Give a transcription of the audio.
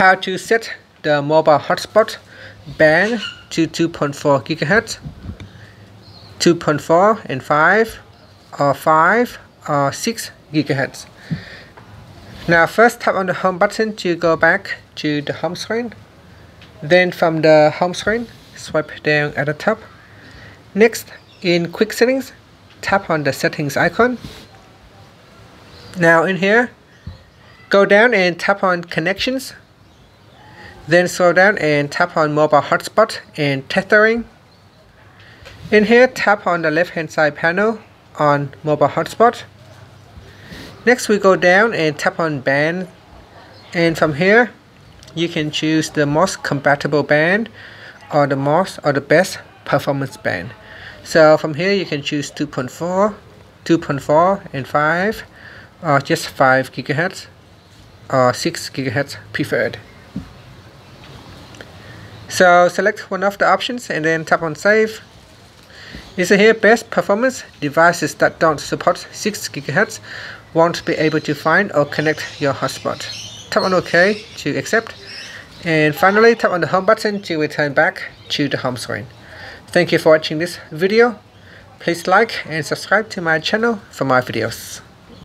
How to set the mobile hotspot band to 2.4 GHz, 2.4 and 5 or 6 GHz. Now first tap on the home button to go back to the home screen. Then from the home screen, swipe down at the top. Next, in quick settings, tap on the settings icon. Now in here, go down and tap on connections. Then scroll down and tap on mobile hotspot and tethering. In here, tap on the left hand side panel on mobile hotspot. Next we go down and tap on band, and from here you can choose the most compatible band or the most or the best performance band. So from here you can choose 2.4, 2.4 and 5 or just 5 GHz or 6 GHz preferred. So select one of the options and then tap on save. It says here best performance devices that don't support 6 GHz won't be able to find or connect your hotspot. Tap on OK to accept, and finally tap on the home button to return back to the home screen. Thank you for watching this video. Please like and subscribe to my channel for more videos.